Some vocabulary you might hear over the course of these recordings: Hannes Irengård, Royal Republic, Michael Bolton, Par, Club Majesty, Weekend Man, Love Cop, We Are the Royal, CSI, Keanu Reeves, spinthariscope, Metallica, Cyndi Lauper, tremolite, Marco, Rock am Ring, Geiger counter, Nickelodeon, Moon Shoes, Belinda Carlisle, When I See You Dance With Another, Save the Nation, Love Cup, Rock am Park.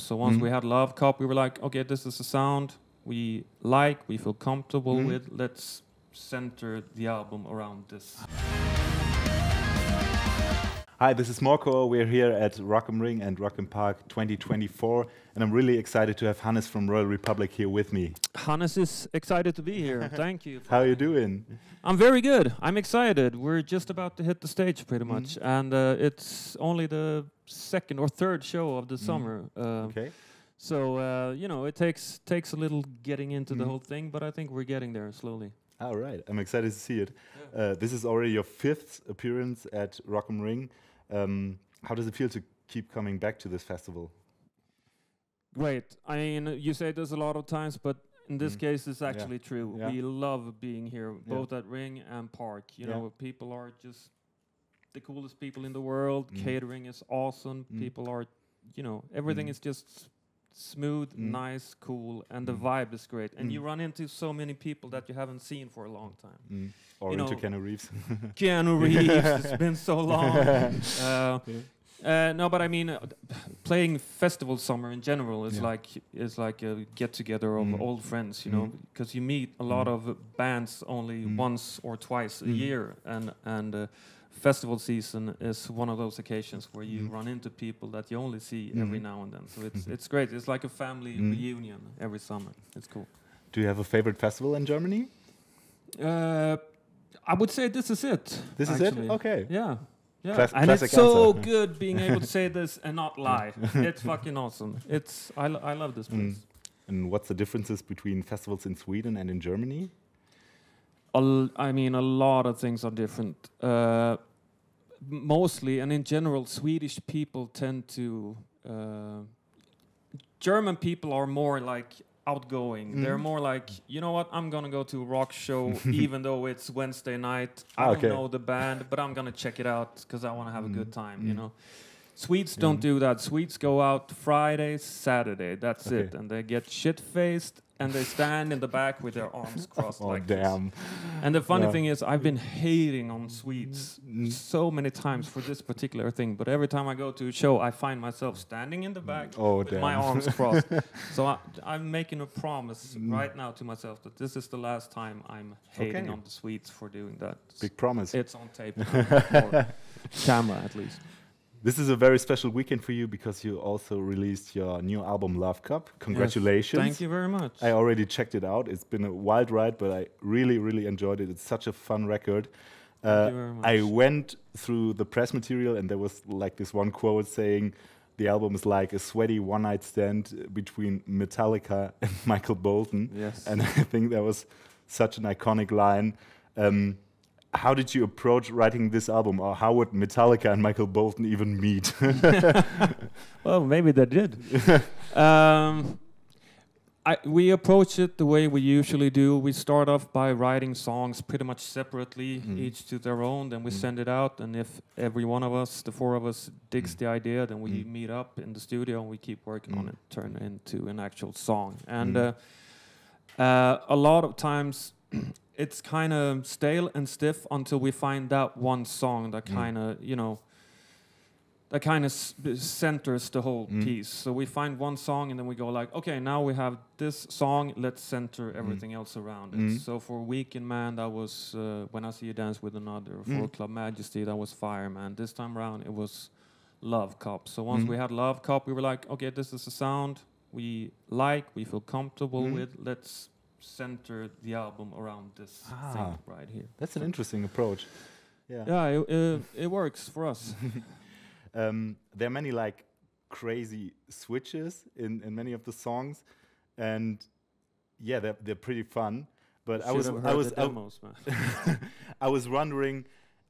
So once we had Love Cup, we were like, okay, this is a sound we like, we feel comfortable with. Let's center the album around this. Hi, this is Marco. We're here at Rock am Ring and Rock am Park 2024, and I'm really excited to have Hannes from Royal Republic here with me. Hannes is excited to be here. Thank you. How are you doing? I'm very good. I'm excited. We're just about to hit the stage pretty much, and it's only the second or third show of the summer. Okay. So, you know, it takes a little getting into the whole thing, but I think we're getting there slowly. All right. I'm excited to see it. Yeah. This is already your 5th appearance at Rock am Ring. How does it feel to keep coming back to this festival? Great. I mean, you say this a lot of times, but in this case, it's actually true. Yeah. We love being here, both at Ring and Park. You know, people are just the coolest people in the world. Catering is awesome. People are, you know, everything is just smooth, nice, cool, and the vibe is great. And you run into so many people that you haven't seen for a long time. Or into Keanu Reeves. Keanu Reeves, it's been so long. No, but I mean, playing festival summer in general is like a get-together of old friends, you know, because you meet a lot of bands only once or twice a year, and festival season is one of those occasions where you run into people that you only see every now and then. So it's great. It's like a family reunion every summer. It's cool. Do you have a favorite festival in Germany? I would say this is it. This actually. Is it? Okay. Yeah. Yeah. And it's so good being able to say this and not lie. It's fucking awesome. It's I love this place. And what's the differences between festivals in Sweden and in Germany? I mean, a lot of things are different. Mostly, and in general, Swedish people tend to... German people are more like outgoing. They're more like, you know what, I'm going to go to a rock show even though it's Wednesday night. I don't know the band, but I'm going to check it out because I want to have a good time, you know. Swedes don't do that. Swedes go out Friday, Saturday. That's it. And they get shit-faced. And they stand in the back with their arms crossed like this. And the funny thing is, I've been hating on Swedes so many times for this particular thing. But every time I go to a show, I find myself standing in the back with my arms crossed. So I'm making a promise right now to myself that this is the last time I'm hating on the Swedes for doing that. Big promise. It's on tape. Or camera, at least. This is a very special weekend for you because you also released your new album, Love Cup. Congratulations. Yes, thank you very much. I already checked it out. It's been a wild ride, but I really, really enjoyed it. It's such a fun record. Thank you very much. I went through the press material and there was like this one quote saying, the album is like a sweaty one-night stand between Metallica and Michael Bolton. Yes. And I think that was such an iconic line. How did you approach writing this album, or how would Metallica and Michael Bolton even meet? Well, maybe they did. We approach it the way we usually do. We start off by writing songs pretty much separately, each to their own. Then we send it out, and if every one of us, the four of us, digs the idea, then we meet up in the studio and we keep working on it, turn it into an actual song. And a lot of times... It's kind of stale and stiff until we find that one song that kind of, you know, that kind of centers the whole piece. So we find one song and then we go like, okay, now we have this song, let's center everything else around it. So for Weekend Man, that was When I See You Dance With Another. For Club Majesty, that was Fireman. This time around, it was Love Cop. So once we had Love Cop, we were like, okay, this is a sound we like, we feel comfortable with, let's... center the album around this thing right here. That's an interesting approach. Yeah, it works for us. There are many like crazy switches in many of the songs, and yeah, they're pretty fun. But I was wondering,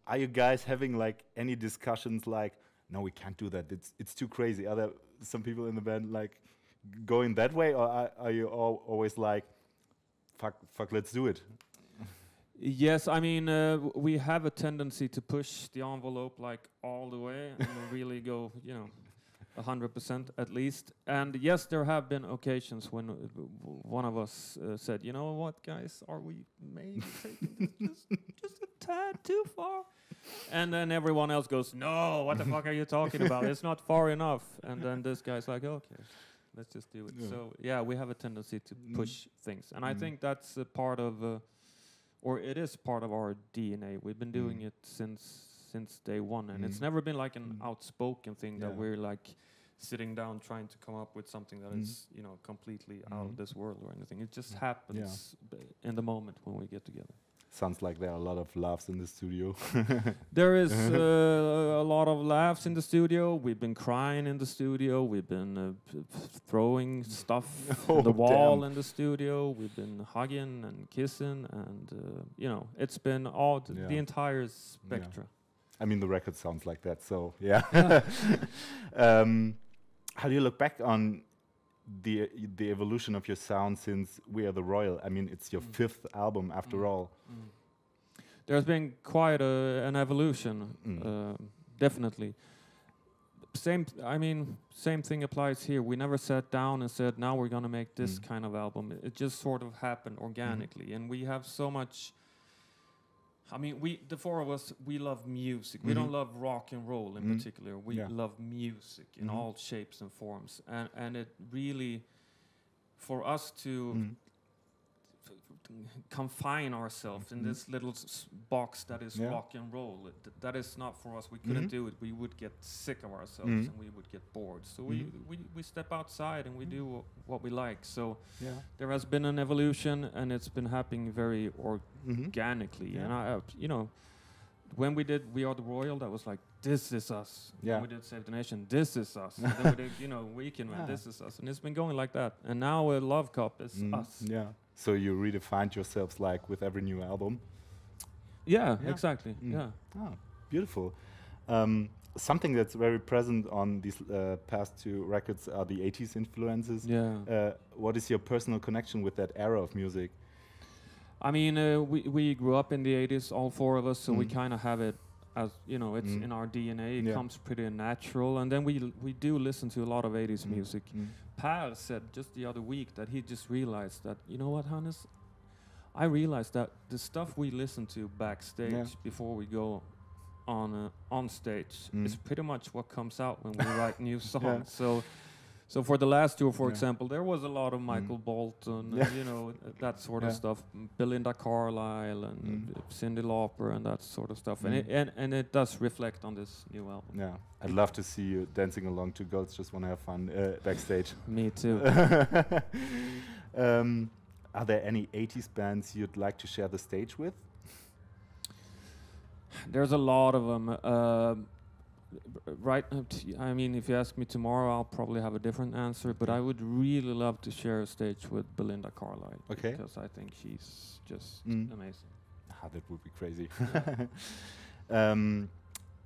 are you guys having like any discussions like, no, we can't do that. It's too crazy. Are there some people in the band like going that way, or are you all always like? Fuck, let's do it. Yes, I mean, we have a tendency to push the envelope like all the way and really go, you know, 100% at least. And yes, there have been occasions when one of us said, you know what, guys, are we maybe taking this just a tad too far? And then everyone else goes, no, what the fuck are you talking about? It's not far enough. And then this guy's like, okay. Let's just do it. Yeah. So yeah, we have a tendency to push things, and I think that's a part of, or it is part of our DNA. We've been doing it since day one, and it's never been like an outspoken thing that we're like sitting down trying to come up with something that is, you know, completely out of this world or anything. It just happens in the moment when we get together. Sounds like there are a lot of laughs in the studio. There is a lot of laughs in the studio. We've been crying in the studio. We've been throwing stuff on the wall in the studio. We've been hugging and kissing, and you know, it's been all the entire spectra. Yeah. I mean, the record sounds like that. So yeah. How do you look back on the evolution of your sound since We Are the Royal? I mean, it's your fifth album after all. There's been quite an evolution, definitely. Same thing applies here. We never sat down and said, now we're going to make this kind of album. It just sort of happened organically, and we have so much. I mean, the four of us, we love music. We don't love rock and roll in particular. We love music in all shapes and forms. And it really, for us to confine ourselves in this little box that is rock and roll, that is not for us. We couldn't do it. We would get sick of ourselves and we would get bored. So we step outside and we do what we like. So there has been an evolution, and it's been happening very organically. Yeah. And you know, when we did We Are the Royal, that was like, this is us. Yeah. When we did Save the Nation, this is us. And then we did, you know, Weekend Man, this is us. And it's been going like that. And now Love Cup is us. Yeah. So you redefined yourselves like with every new album. Yeah, exactly. Yeah. Oh, beautiful. Something that's very present on these past two records are the 80s influences. Yeah. What is your personal connection with that era of music? I mean, we grew up in the 80s, all four of us, so we kind of have it as, you know, it's in our DNA. It comes pretty natural. And then we do listen to a lot of 80s music. Par said just the other week that he just realized that, you know what, Hannes? I realized that the stuff we listen to backstage before we go on stage is pretty much what comes out when we write new songs. Yeah. So for the last tour, for example, there was a lot of Michael Bolton, and, you know, that sort of stuff, Belinda Carlisle and Cyndi Lauper and that sort of stuff, and it does reflect on this new album. Yeah, I'd love to see you dancing along to Girls Just Wanna Have Fun backstage. Me too. Are there any 80s bands you'd like to share the stage with? There's a lot of them. Right, I mean, if you ask me tomorrow, I'll probably have a different answer, but I would really love to share a stage with Belinda Carlisle. Okay. Because I think she's just amazing. Ah, that would be crazy. Yeah.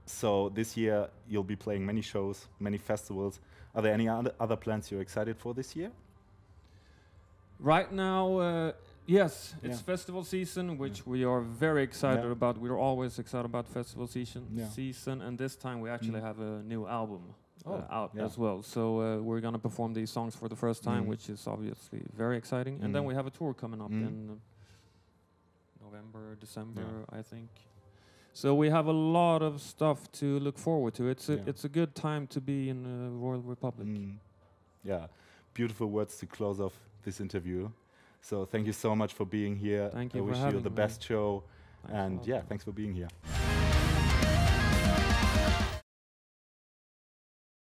So this year, you'll be playing many shows, many festivals. Are there any other plans you're excited for this year? Right now, yes, it's festival season, which we are very excited about. We're always excited about festival season, and this time we actually have a new album out as well. So we're going to perform these songs for the first time, which is obviously very exciting. And then we have a tour coming up in November, December, I think. So we have a lot of stuff to look forward to. It's a good time to be in the Royal Republic. Yeah, beautiful words to close off this interview. So thank you so much for being here. Thank you. I wish you the best show. Thanks, and yeah, thanks for being here.